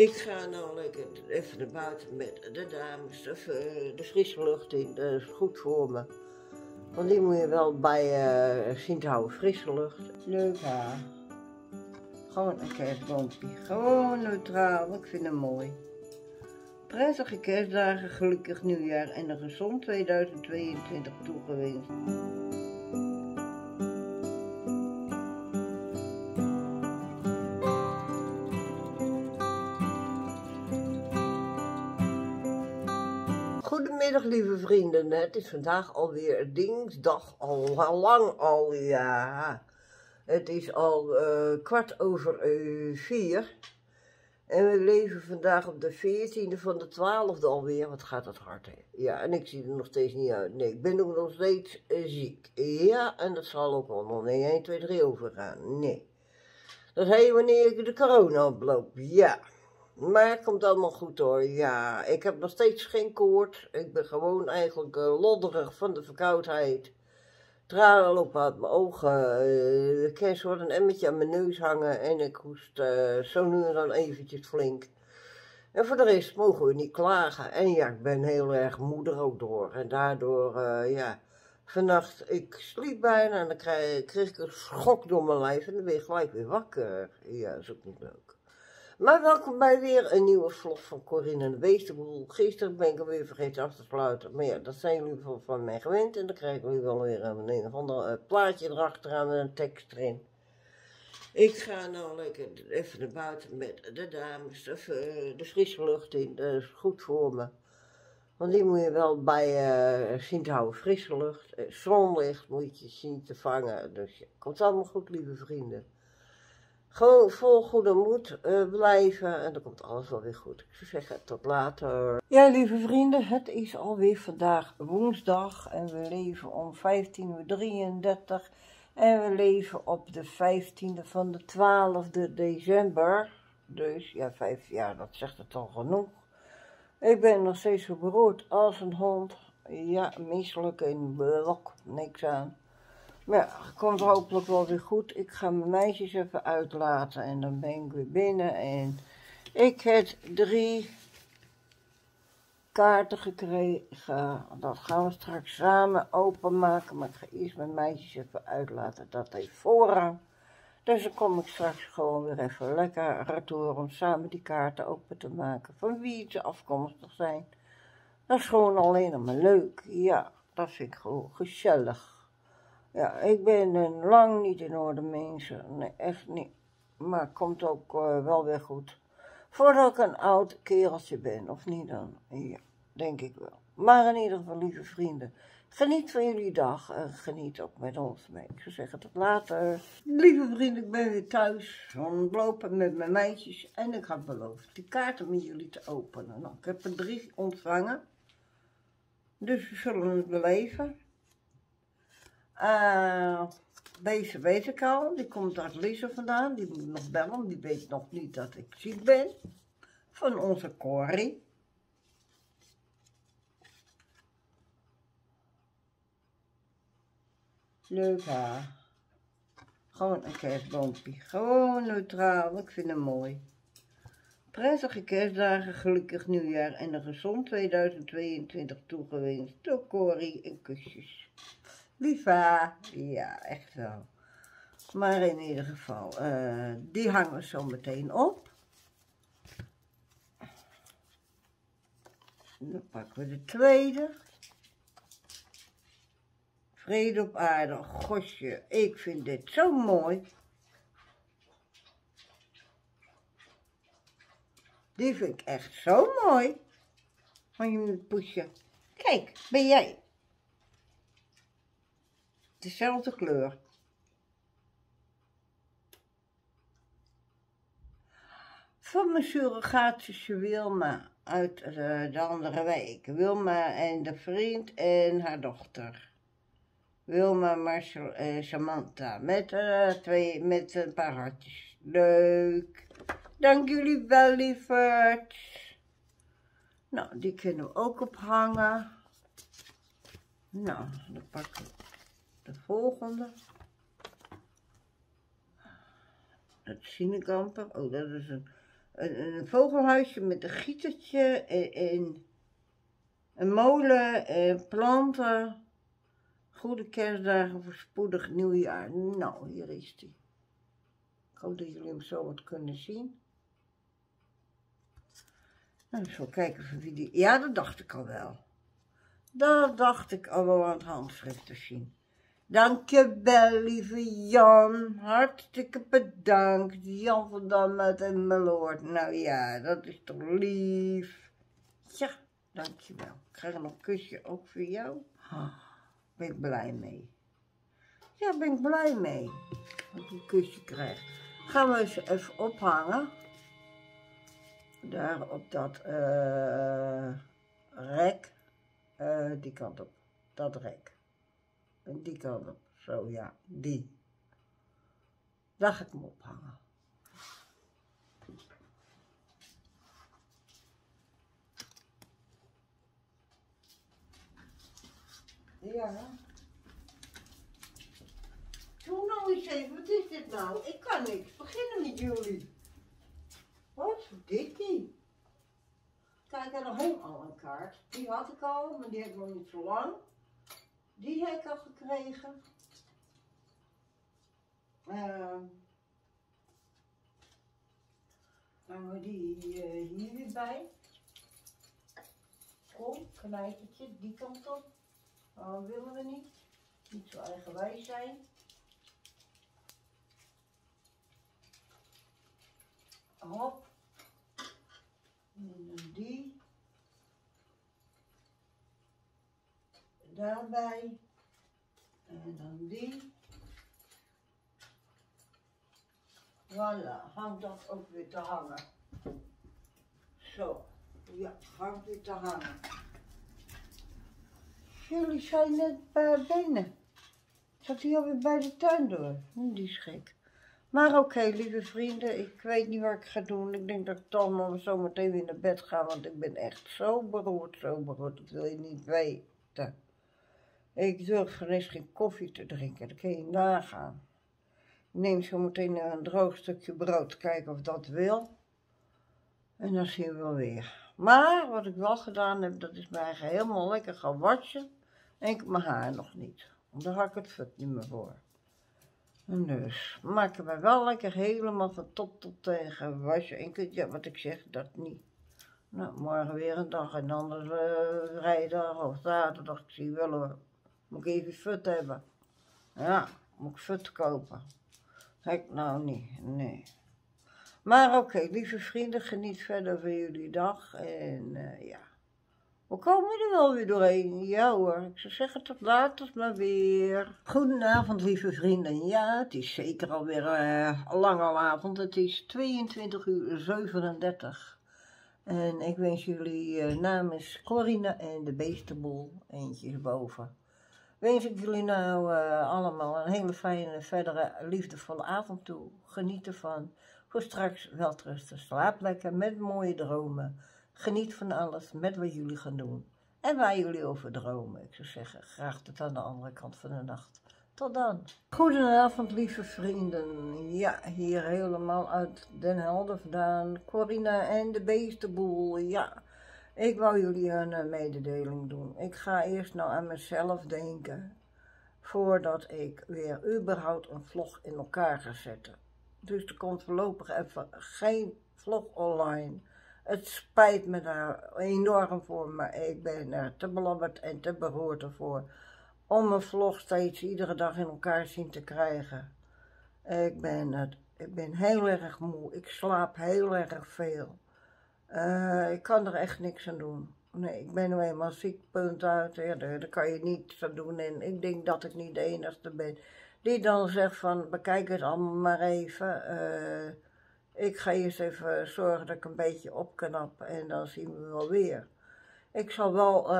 Ik ga nou lekker even naar buiten met de dames, de frisse lucht in, dat is goed voor me. Want die moet je wel bij zien te houden, frisse lucht. Leuk haar. Gewoon een kerstboompje, gewoon neutraal, ik vind hem mooi. Prettige kerstdagen, gelukkig nieuwjaar en een gezond 2022 toegewenst. Goedemiddag lieve vrienden, het is vandaag alweer dinsdag, al lang, ja. Het is al 4:15 en we leven vandaag op de 14e van de 12e alweer, wat gaat dat hard hè. Ja, en ik zie er nog steeds niet uit, nee, ik ben ook nog steeds ziek, ja, en dat zal ook allemaal niet 1, 2, 3 overgaan, nee. Dat heet wanneer ik de corona oploop, ja. Maar het komt allemaal goed hoor, ja, ik heb nog steeds geen koorts, ik ben gewoon eigenlijk lodderig van de verkoudheid. Tranen lopen uit mijn ogen, ik kan soort een emmertje aan mijn neus hangen en ik hoest zo nu en dan eventjes flink. En voor de rest mogen we niet klagen en ja, ik ben heel erg moeder ook door en daardoor, ja, vannacht, ik sliep bijna en dan kreeg ik een schok door mijn lijf en dan ben ik gelijk weer wakker. Ja, dat is ook niet leuk. Maar welkom bij weer een nieuwe vlog van Coriena en De Beestenboel. Gisteren ben ik hem weer vergeten af te sluiten. Maar ja, dat zijn jullie van mij gewend. En dan krijgen jullie wel weer een of ander plaatje erachteraan met een tekst erin. Ik ga nou lekker even naar buiten met de dames. De frisse lucht in, dat is goed voor me. Want die moet je wel bij zien te houden. Frisse lucht, zonlicht moet je zien te vangen. Dus ja, komt allemaal goed lieve vrienden. Gewoon vol goede moed blijven en dan komt alles wel weer goed. Ik zou zeggen, tot later. Ja, lieve vrienden, het is alweer vandaag woensdag en we leven om 15:33 en we leven op de 15e van de 12e december. Dus, ja, 5, ja, dat zegt het al genoeg. Ik ben nog steeds zo beroerd als een hond. Ja, misselijk in blok, niks aan. Maar ja, het komt hopelijk wel weer goed. Ik ga mijn meisjes even uitlaten en dan ben ik weer binnen. En ik heb 3 kaarten gekregen. Dat gaan we straks samen openmaken. Maar ik ga eerst mijn meisjes even uitlaten. Dat heeft voorrang. Dus dan kom ik straks gewoon weer even lekker retour om samen die kaarten open te maken. Van wie ze afkomstig zijn. Dat is gewoon alleen maar leuk. Ja, dat vind ik gewoon gezellig. Ja, ik ben lang niet in orde mensen, nee echt niet, maar het komt ook wel weer goed. Voordat ik een oud kereltje ben, of niet dan? Ja, denk ik wel. Maar in ieder geval lieve vrienden, geniet van jullie dag en geniet ook met ons mee. Ik zou zeggen tot later. Lieve vrienden, ik ben weer thuis, ontlopen met mijn meisjes en ik had beloofd die kaarten met jullie te openen. Nou, ik heb er 3 ontvangen, dus we zullen het beleven. Deze weet ik al, die komt uit Lisa vandaan, die moet nog bellen, die weet nog niet dat ik ziek ben. Van onze Corrie. Leuk haar. Gewoon een kerstboompje, gewoon neutraal, ik vind hem mooi. Prettige kerstdagen, gelukkig nieuwjaar en een gezond 2022 toegewenst door Corrie en kusjes. Lieve, ja echt wel. Maar in ieder geval, die hangen we zo meteen op. Dan pakken we de tweede. Vrede op aarde, gosje, ik vind dit zo mooi. Die vind ik echt zo mooi. Van je moet pushen. Kijk, ben jij. Dezelfde kleur. Van mijn surrogaatje Wilma uit de andere wijk. Wilma en de vriend en haar dochter. Wilma, Marcel en Samantha. Met een paar hartjes. Leuk. Dank jullie wel, lieverds. Nou, die kunnen we ook ophangen. Nou, dan pakken we. De volgende. Dat zie ik amper. Oh, dat is een een vogelhuisje met een gietertje en een molen en planten. Goede kerstdagen, voorspoedig nieuwjaar. Nou, hier is hij. Ik hoop dat jullie hem zo wat kunnen zien. Nou, ik zal kijken of wie die... Ja, dat dacht ik al wel. Dat dacht ik al wel aan het handschrift te zien. Dankjewel, lieve Jan. Hartstikke bedankt. Jan van Dam uit en Meloord. Nou ja, dat is toch lief. Ja, dankjewel. Ik krijg nog een kusje, ook voor jou. Ben ik blij mee. Ja, ben ik blij mee. Dat ik een kusje krijg. Gaan we eens even ophangen. Daar op dat rek. Die kant op. Dat rek. En die kant op. Zo ja, die. Daar ga ik hem ophangen. Ja. Doe nou eens even, wat is dit nou? Ik kan niks beginnen met jullie. Wat is dit die? Kijk, er hing al een kaart. Die had ik al, maar die heb ik nog niet zo lang. Die heb ik al gekregen. Hangen we die hier weer bij. Kom, knijpertje, die kant op. Oh, willen we niet. Niet zo eigenwijs zijn. Hop. En dan die. Daarbij. En dan die. Voilà, hangt dat ook weer te hangen. Zo. Ja, hangt weer te hangen. Jullie zijn net bij binnen. Zat hij alweer bij de tuin door. Die is gek. Maar oké, lieve vrienden, ik weet niet wat ik ga doen. Ik denk dat ik toch maar zo meteen weer naar bed ga, want ik ben echt zo beroerd, zo beroerd. Dat wil je niet weten. Ik durf geen eens geen koffie te drinken, dat kun je nagaan. Ik neem zo meteen een droog stukje brood, kijken of dat wil. En dan zien we wel weer. Maar wat ik wel gedaan heb, dat is mij helemaal lekker gaan watsen. En ik heb mijn haar nog niet. Want daar had ik het fut niet meer voor. En dus, maak ik mij wel lekker helemaal van top tot teen gaan wassen. En ja, wat ik zeg, dat niet. Nou, morgen weer een dag en anders vrijdag of zaterdag. Ik zie wel hoor. Moet ik even fut hebben. Ja, moet ik fut kopen. Heb ik nou niet, nee. Maar oké, lieve vrienden, geniet verder van jullie dag. En ja, we komen er wel weer doorheen. Ja hoor, ik zou zeggen tot later maar weer. Goedenavond, lieve vrienden. Ja, het is zeker alweer lang al avond. Het is 22:37. En ik wens jullie namens Coriena en De Beestenboel, eentje boven. Wens ik jullie nou allemaal een hele fijne, verdere, liefdevolle avond toe. Geniet ervan. Voor straks welterusten, slaap lekker met mooie dromen. Geniet van alles met wat jullie gaan doen. En waar jullie over dromen. Ik zou zeggen, graag tot aan de andere kant van de nacht. Tot dan. Goedenavond, lieve vrienden. Ja, hier helemaal uit Den Helder vandaan. Coriena en De Beestenboel. Ja, ik wou jullie een mededeling doen. Ik ga eerst nou aan mezelf denken. Voordat ik weer überhaupt een vlog in elkaar ga zetten. Dus er komt voorlopig even geen vlog online. Het spijt me daar enorm voor, maar ik ben er te belabberd en te beroerd voor om een vlog steeds iedere dag in elkaar zien te krijgen. Ik ben heel erg moe. Ik slaap heel erg veel. Ik kan er echt niks aan doen. Nee, ik ben nu eenmaal ziek, punt uit. Ja, daar kan je niets aan doen en ik denk dat ik niet de enigste ben. Die dan zegt van, bekijk het allemaal maar even. Ik ga eerst even zorgen dat ik een beetje opknap en dan zien we wel weer. Ik zal wel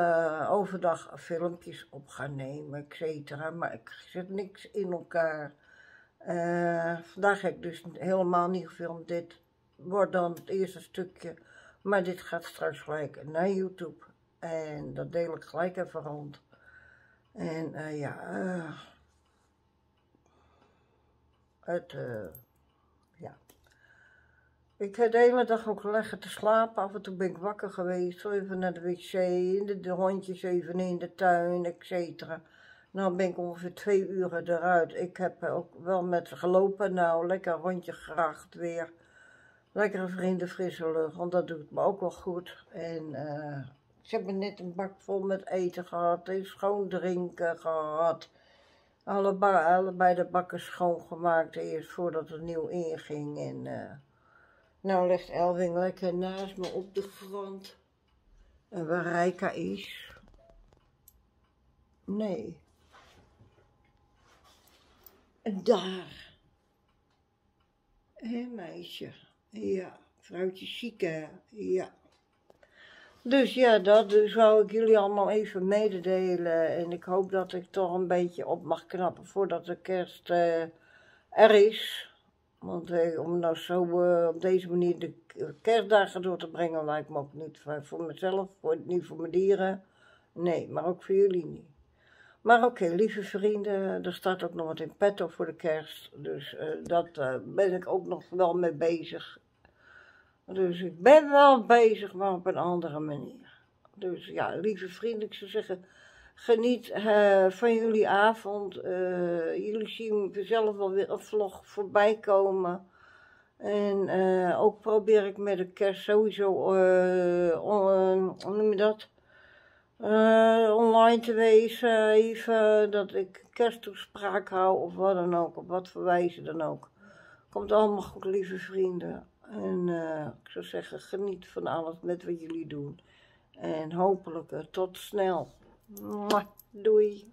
overdag filmpjes op gaan nemen, et cetera. Maar ik zet niks in elkaar. Vandaag heb ik dus helemaal niet gefilmd. Dit wordt dan het eerste stukje. Maar dit gaat straks gelijk naar YouTube. En dat deel ik gelijk even rond. En ja... ja, Ik heb de hele dag ook liggen te slapen. Af en toe ben ik wakker geweest. Even naar de wc, de hondjes even in de tuin, etc. Nou ben ik ongeveer 2 uur eruit. Ik heb ook wel met ze gelopen. Nou, lekker rondje gracht weer. Lekkere vrienden, frisse lucht, want dat doet me ook wel goed. En ze hebben net een bak vol met eten gehad, en schoon drinken gehad. Allebei de bakken schoongemaakt eerst voordat het nieuw inging. En nou ligt Elving lekker naast me op de grond. En waar Rijka is. Nee. En daar. Hé meisje. Ja, vrouwtje ziek hè. Ja. Dus ja, dat zou ik jullie allemaal even mededelen. En ik hoop dat ik toch een beetje op mag knappen voordat de kerst er is. Want om nou zo op deze manier de kerstdagen door te brengen lijkt me ook niet voor mezelf, niet voor mijn dieren. Nee, maar ook voor jullie niet. Maar oké, lieve vrienden, er staat ook nog wat in petto voor de kerst. Dus dat ben ik ook nog wel mee bezig. Dus ik ben wel bezig, maar op een andere manier. Dus ja, lieve vrienden, ik zou zeggen, geniet van jullie avond. Jullie zien zelf wel weer een vlog voorbij komen. En ook probeer ik met de kerst sowieso, hoe noem je dat? Online te wezen, even dat ik kersttoespraak hou of wat dan ook, op wat voor wijze dan ook. Komt allemaal goed, lieve vrienden. En ik zou zeggen, geniet van alles met wat jullie doen. En hopelijk tot snel. Doei!